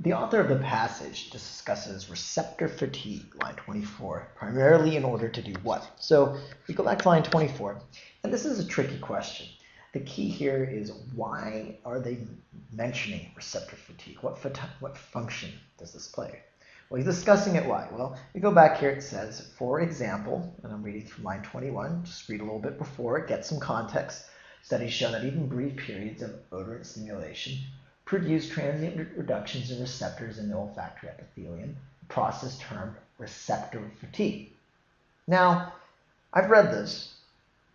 The author of the passage discusses receptor fatigue, line 24, primarily in order to do what? So we go back to line 24, and this is a tricky question. The key here is, why are they mentioning receptor fatigue? What function does this play? Well, he's discussing it why. Well, we go back here, it says, for example, and I'm reading from line 21, just read a little bit before, get some context. Studies show that even brief periods of odorant stimulation produce transient reductions in receptors in the olfactory epithelium, a process termed receptor fatigue. Now, I've read this,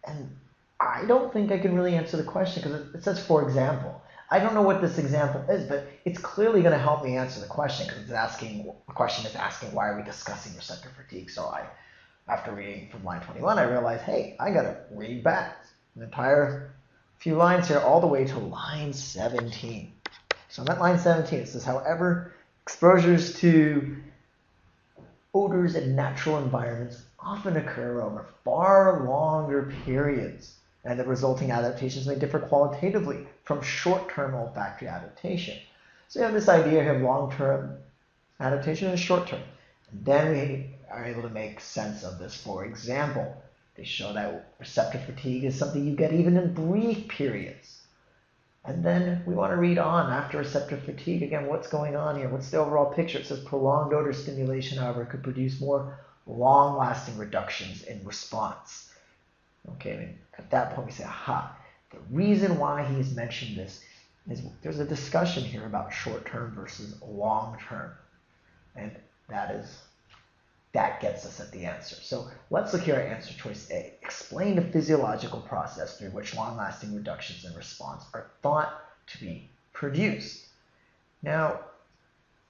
and I don't think I can really answer the question because it says, for example. I don't know what this example is, but it's clearly going to help me answer the question because the question is asking, why are we discussing receptor fatigue? So after reading from line 21, I realized, hey, I got to read back an entire few lines here all the way to line 17. So I'm at line 17. It says, however, exposures to odors in natural environments often occur over far longer periods, and the resulting adaptations may differ qualitatively from short-term olfactory adaptation. So you have this idea here of long-term adaptation and short-term. And then we are able to make sense of this. For example, they show that receptor fatigue is something you get even in brief periods. And then we want to read on after receptor fatigue. Again, what's going on here? What's the overall picture? It says prolonged odor stimulation, however, could produce more long-lasting reductions in response. Okay, I mean, at that point we say, aha, the reason why he's mentioned this is there's a discussion here about short-term versus long-term. And that gets us at the answer. So let's look here at answer choice A. Explain the physiological process through which long-lasting reductions in response are thought to be produced. Now,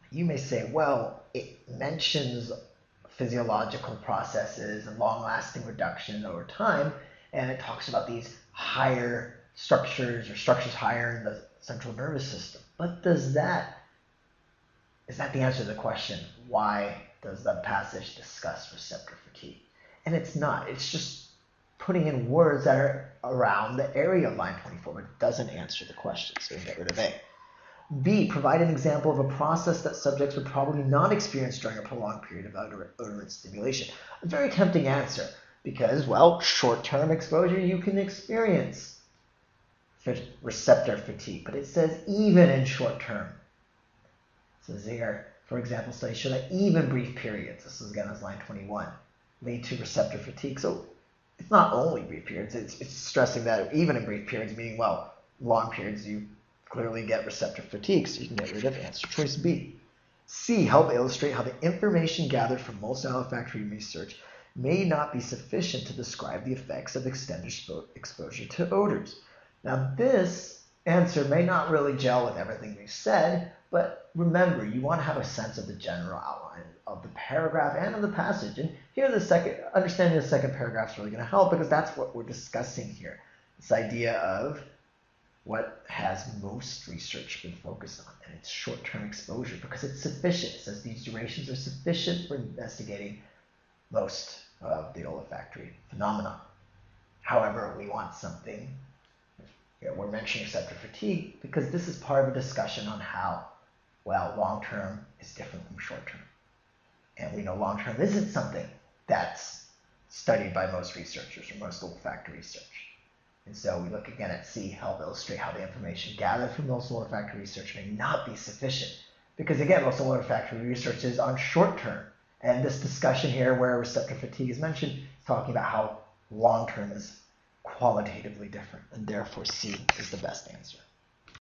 you may say, well, it mentions physiological processes and long-lasting reduction over time, and it talks about these higher structures or structures higher in the central nervous system. But is that the answer to the question, why does the passage discuss receptor fatigue? And it's not. It's just putting in words that are around the area of line 24, but it doesn't answer the question, so we get rid of A. B, provide an example of a process that subjects would probably not experience during a prolonged period of odorant stimulation. A very tempting answer because, well, short-term exposure, you can experience receptor fatigue, but it says even in short-term. So there, for example, studies show that even brief periods, this is again as line 21, lead to receptor fatigue. So it's not only brief periods, it's stressing that even in brief periods, meaning, well, long periods, you clearly get receptor fatigue, so you can get rid of answer choice B. C, help illustrate how the information gathered from multi olfactory research may not be sufficient to describe the effects of extended exposure to odors. Now, this answer may not really gel with everything we've said, but remember, you want to have a sense of the general outline of the paragraph and of the passage. And here, understanding the second paragraph is really going to help because that's what we're discussing here. This idea of what has most research been focused on, and it's short-term exposure because it's sufficient. It says these durations are sufficient for investigating most of the olfactory phenomena. However, we want something. We're mentioning receptor fatigue because this is part of a discussion on how, well, long-term is different from short-term. And we know long-term isn't something that's studied by most researchers or most olfactory research. And so we look again at C, help illustrate how the information gathered from most olfactory research may not be sufficient. Because again, most olfactory research is on short-term. And this discussion here where receptor fatigue is mentioned is talking about how long-term is qualitatively different. And therefore C is the best answer.